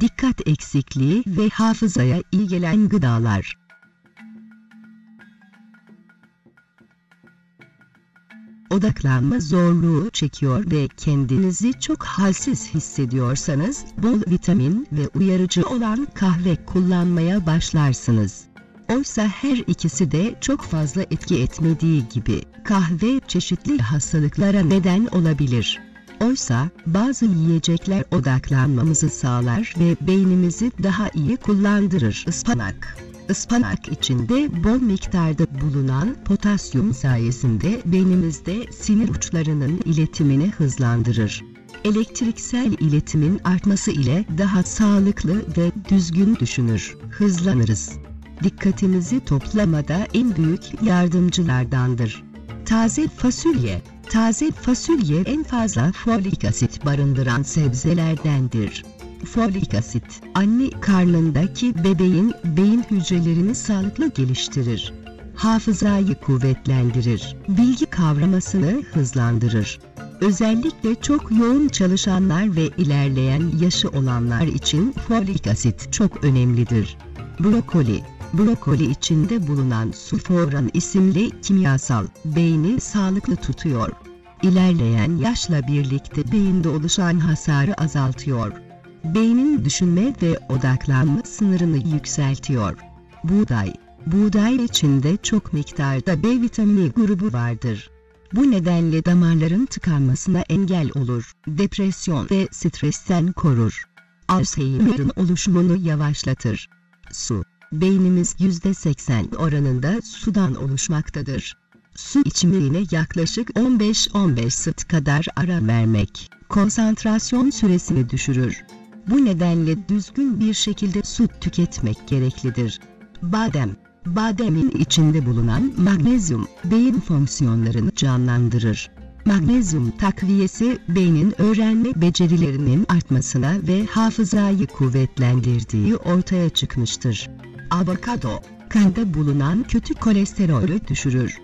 dikkat eksikliği ve hafızaya iyi gelen gıdalar. Odaklanma zorluğu çekiyor ve kendinizi çok halsiz hissediyorsanız, bol vitamin ve uyarıcı olan kahve kullanmaya başlarsınız. Oysa her ikisi de çok fazla etki etmediği gibi, kahve çeşitli hastalıklara neden olabilir. Oysa, bazı yiyecekler odaklanmamızı sağlar ve beynimizi daha iyi kullandırır. Ispanak içinde bol miktarda bulunan potasyum sayesinde beynimizde sinir uçlarının iletimini hızlandırır. Elektriksel iletimin artması ile daha sağlıklı ve düzgün düşünür, hızlanırız. Dikkatinizi toplamada en büyük yardımcılardandır. Taze fasulye en fazla folik asit barındıran sebzelerdendir. Folik asit, anne karnındaki bebeğin beyin hücrelerini sağlıklı geliştirir. Hafızayı kuvvetlendirir, bilgi kavramasını hızlandırır. Özellikle çok yoğun çalışanlar ve ilerleyen yaşı olanlar için folik asit çok önemlidir. Brokoli içinde bulunan sulforan isimli kimyasal, beyni sağlıklı tutuyor. İlerleyen yaşla birlikte beyinde oluşan hasarı azaltıyor. Beynin düşünme ve odaklanma sınırını yükseltiyor. Buğday içinde çok miktarda B vitamini grubu vardır. Bu nedenle damarların tıkanmasına engel olur, depresyon ve stresten korur. Alzheimer'ın oluşumunu yavaşlatır. Su. Beynimiz %80 oranında sudan oluşmaktadır. Su içimine yaklaşık 15-15 saat kadar ara vermek, konsantrasyon süresini düşürür. Bu nedenle düzgün bir şekilde su tüketmek gereklidir. Bademin içinde bulunan magnezyum, beyin fonksiyonlarını canlandırır. Magnezyum takviyesi, beynin öğrenme becerilerinin artmasına ve hafızayı kuvvetlendirdiği ortaya çıkmıştır. Avokado, kanda bulunan kötü kolesterolü düşürür.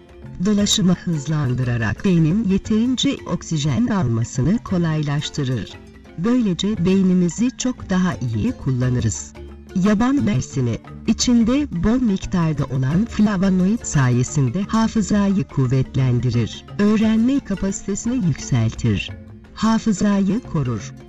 Dolaşımı hızlandırarak beynin yeterince oksijen almasını kolaylaştırır. Böylece beynimizi çok daha iyi kullanırız. Yaban mersini, içinde bol miktarda olan flavonoid sayesinde hafızayı kuvvetlendirir, öğrenme kapasitesini yükseltir, hafızayı korur.